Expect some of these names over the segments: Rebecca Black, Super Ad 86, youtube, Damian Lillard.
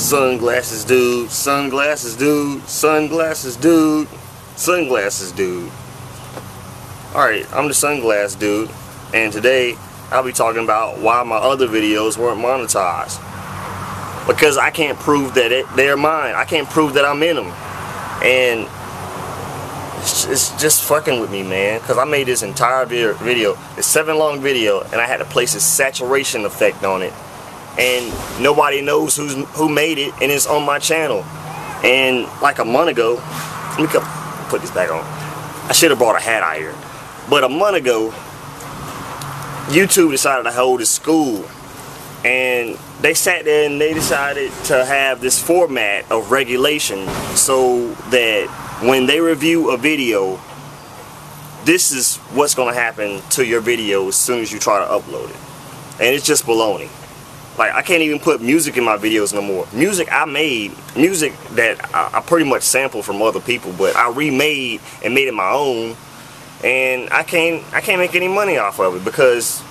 Sunglasses dude, sunglasses dude, sunglasses dude, sunglasses dude. Alright, I'm the sunglass dude, and today I'll be talking about why my other videos weren't monetized. Because I can't prove that they're mine. I can't prove that I'm in them. And it's just fucking with me, man. Because I made this entire video, it's 7 long video, and I had to place a saturation effect on it. And nobody knows who made it, and it's on my channel. And like a month ago, let me come put this back on. I should have brought a hat out here. But a month ago, YouTube decided to hold a school. And they sat there and they decided to have this format of regulation so that when they review a video, this is what's going to happen to your video as soon as you try to upload it. And it's just baloney. Like, I can't even put music in my videos no more. Music I made, music that I pretty much sampled from other people, but I remade and made it my own, and I can't make any money off of it because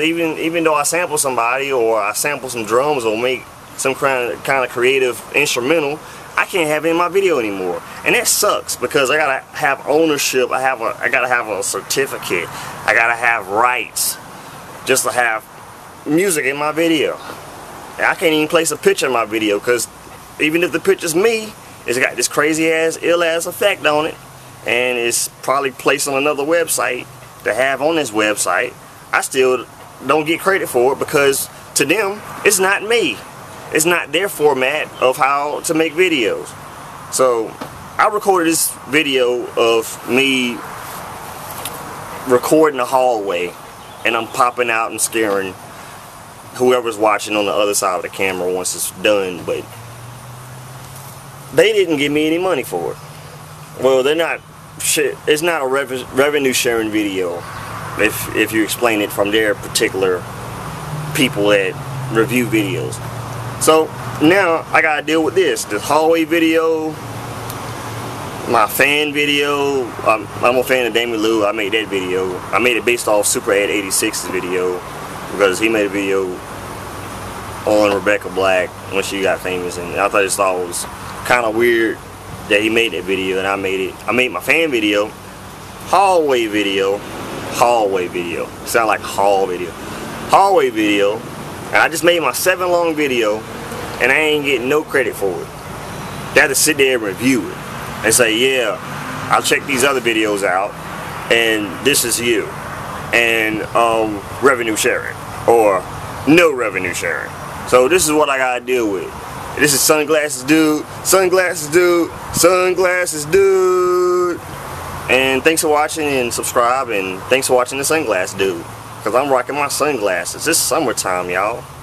even though I sample somebody or I sample some drums or make some kind of creative instrumental, I can't have it in my video anymore, and that sucks because I gotta have ownership. I gotta have a certificate. I gotta have rights just to have music in my video. And I can't even place a picture in my video because even if the picture's me, it's got this crazy ass, ill ass effect on it, and it's probably placed on another website to have on this website. I still don't get credit for it because to them, it's not me. It's not their format of how to make videos. So I recorded this video of me recording a hallway, and I'm popping out and scaring whoever's watching on the other side of the camera once it's done, but they didn't give me any money for it. Well, they're not shit. It's not a revenue sharing video if you explain it from their particular people that review videos. So now I gotta deal with this hallway video, my fan video. I'm a fan of Damian Lillard. I made that video. I made it based off Super Ad 86's video, because he made a video on Rebecca Black when she got famous, and I thought it was kind of weird that he made that video, and I made it. I made my fan video, hallway video. Sound like hallway video, and I just made my 7 long video, and I ain't getting no credit for it. They had to sit there and review it and say, yeah, I'll check these other videos out, and this is you. And revenue sharing or no revenue sharing. So this is what I gotta deal with. This is sunglasses dude, sunglasses dude, sunglasses dude. And thanks for watching and subscribe, and thanks for watching the sunglass dude, because I'm rocking my sunglasses. It's summertime, y'all.